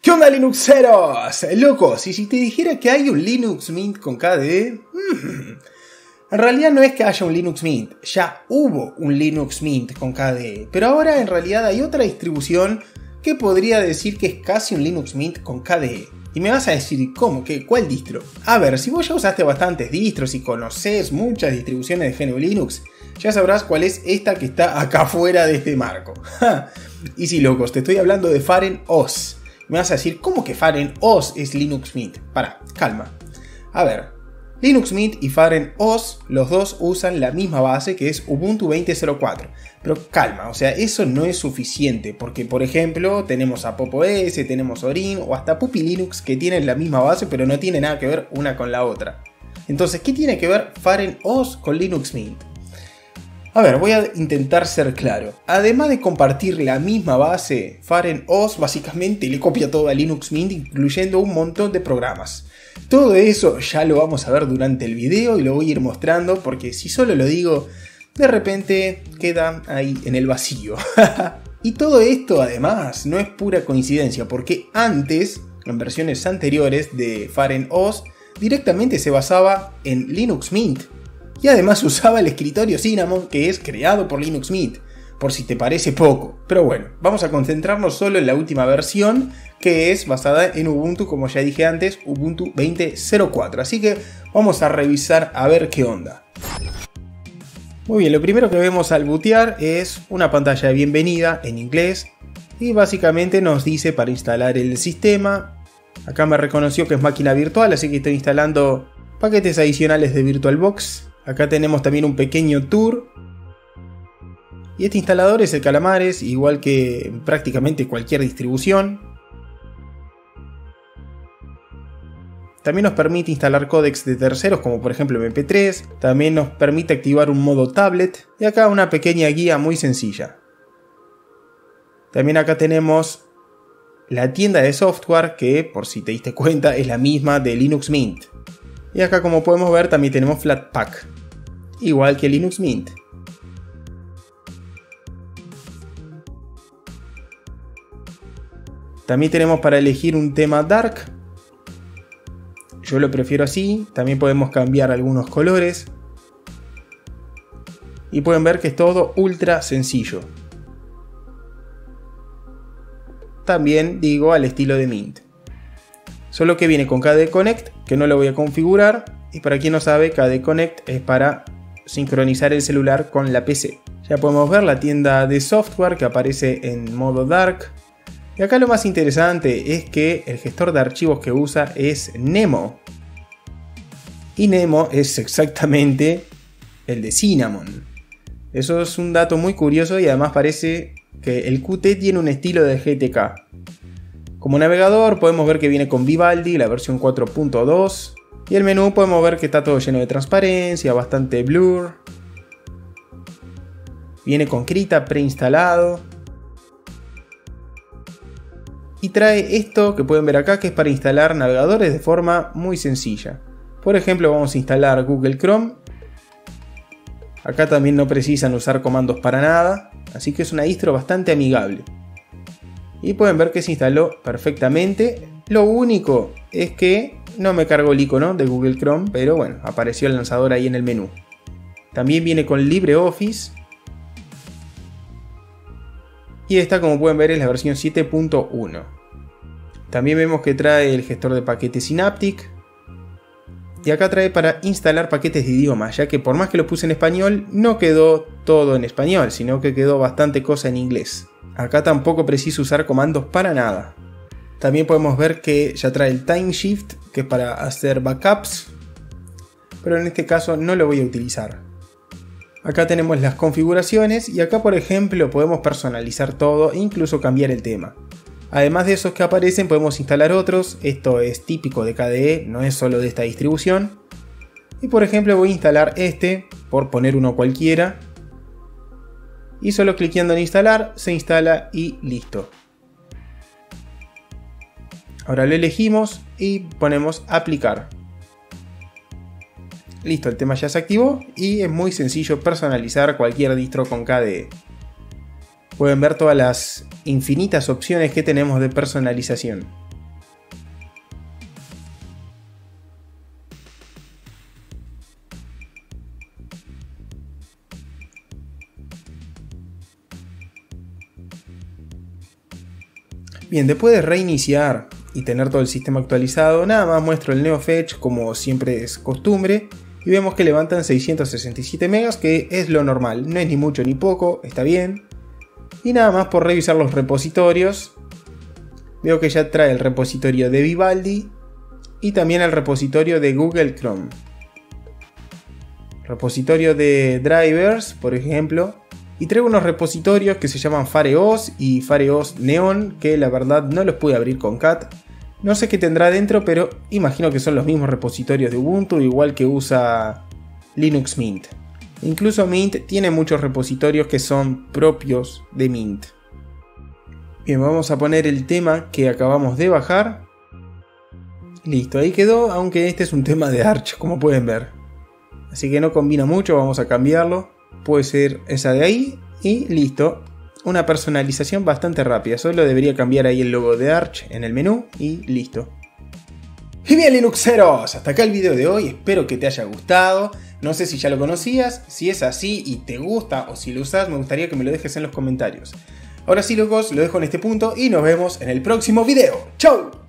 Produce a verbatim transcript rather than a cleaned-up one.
¿Qué onda, Linuxeros? Locos, y si te dijera que hay un Linux Mint con K D E... Mm, en realidad no es que haya un Linux Mint, ya hubo un Linux Mint con K D E, pero ahora en realidad hay otra distribución que podría decir que es casi un Linux Mint con K D E. Y me vas a decir, ¿cómo? ¿Qué? ¿Cuál distro? A ver, si vos ya usaste bastantes distros y conocés muchas distribuciones de G N U/Linux, ya sabrás cuál es esta que está acá fuera de este marco. Y sí, locos, te estoy hablando de Feren O S. Me vas a decir, ¿cómo que Feren O S es Linux Mint? Pará, calma. A ver, Linux Mint y Feren O S, los dos usan la misma base que es Ubuntu veinte punto cero cuatro. Pero calma, o sea, eso no es suficiente, porque por ejemplo tenemos a Pop!_S, tenemos Orin o hasta Puppy Linux que tienen la misma base pero no tiene nada que ver una con la otra. Entonces, ¿qué tiene que ver Feren O S con Linux Mint? A ver, voy a intentar ser claro. Además de compartir la misma base, Feren O S básicamente le copia todo a Linux Mint, incluyendo un montón de programas. Todo eso ya lo vamos a ver durante el video y lo voy a ir mostrando, porque si solo lo digo, de repente queda ahí en el vacío. Y todo esto además no es pura coincidencia, porque antes, en versiones anteriores de Feren O S, directamente se basaba en Linux Mint. Y además usaba el escritorio Cinnamon, que es creado por Linux Mint, por si te parece poco. Pero bueno, vamos a concentrarnos solo en la última versión, que es basada en Ubuntu, como ya dije antes, Ubuntu veinte punto cero cuatro. Así que vamos a revisar a ver qué onda. Muy bien, lo primero que vemos al bootear es una pantalla de bienvenida en inglés. Y básicamente nos dice para instalar el sistema. Acá me reconoció que es máquina virtual, así que estoy instalando paquetes adicionales de VirtualBox. Acá tenemos también un pequeño tour. Y este instalador es el Calamares, igual que prácticamente cualquier distribución. También nos permite instalar códecs de terceros, como por ejemplo M P tres. También nos permite activar un modo tablet. Y acá una pequeña guía muy sencilla. También acá tenemos la tienda de software, que por si te diste cuenta es la misma de Linux Mint. Y acá, como podemos ver, también tenemos Flatpak, igual que Linux Mint. También tenemos para elegir un tema dark. Yo lo prefiero así. También podemos cambiar algunos colores. Y pueden ver que es todo ultra sencillo. También digo al estilo de Mint. Solo que viene con K D E Connect, que no lo voy a configurar. Y para quien no sabe, K D E Connect es para sincronizar el celular con la P C. Ya podemos ver la tienda de software que aparece en modo dark. Y acá lo más interesante es que el gestor de archivos que usa es Nemo. Y Nemo es exactamente el de Cinnamon. Eso es un dato muy curioso, y además parece que el Qt tiene un estilo de G T K. Como navegador podemos ver que viene con Vivaldi, la versión cuatro punto dos. Y el menú podemos ver que está todo lleno de transparencia, bastante blur. Viene con Krita preinstalado. Y trae esto que pueden ver acá, que es para instalar navegadores de forma muy sencilla. Por ejemplo, vamos a instalar Google Chrome. Acá también no precisan usar comandos para nada, así que es una distro bastante amigable. Y pueden ver que se instaló perfectamente. Lo único es que no me cargó el icono de Google Chrome, pero bueno, apareció el lanzador ahí en el menú. También viene con LibreOffice. Y esta, como pueden ver, es la versión siete punto uno. También vemos que trae el gestor de paquetes Synaptic. Y acá trae para instalar paquetes de idiomas, ya que por más que lo puse en español, no quedó todo en español, sino que quedó bastante cosa en inglés. Acá tampoco preciso usar comandos para nada. También podemos ver que ya trae el Time Shift, que es para hacer backups, pero en este caso no lo voy a utilizar. Acá tenemos las configuraciones, y acá por ejemplo podemos personalizar todo e incluso cambiar el tema. Además de esos que aparecen, podemos instalar otros. Esto es típico de K D E, no es solo de esta distribución. Y por ejemplo voy a instalar este, por poner uno cualquiera. Y solo cliqueando en instalar, se instala y listo. Ahora lo elegimos y ponemos aplicar. Listo, el tema ya se activó y es muy sencillo personalizar cualquier distro con K D E. Pueden ver todas las infinitas opciones que tenemos de personalización. Bien, después de reiniciar y tener todo el sistema actualizado, nada más muestro el NeoFetch como siempre es costumbre. Y vemos que levantan seiscientos sesenta y siete megas, que es lo normal, no es ni mucho ni poco, está bien. Y nada más por revisar los repositorios, veo que ya trae el repositorio de Vivaldi y también el repositorio de Google Chrome. Repositorio de drivers, por ejemplo. Y traigo unos repositorios que se llaman Feren O S y Feren O S Neon, que la verdad no los pude abrir con Cat. No sé qué tendrá dentro, pero imagino que son los mismos repositorios de Ubuntu, igual que usa Linux Mint. Incluso Mint tiene muchos repositorios que son propios de Mint. Bien, vamos a poner el tema que acabamos de bajar. Listo, ahí quedó, aunque este es un tema de Arch, como pueden ver. Así que no combina mucho, vamos a cambiarlo. Puede ser esa de ahí y listo. Una personalización bastante rápida, solo debería cambiar ahí el logo de Arch en el menú y listo. Y bien, Linuxeros, hasta acá el video de hoy, espero que te haya gustado. No sé si ya lo conocías, si es así y te gusta o si lo usas, me gustaría que me lo dejes en los comentarios. Ahora sí, locos, lo dejo en este punto y nos vemos en el próximo video. ¡Chau!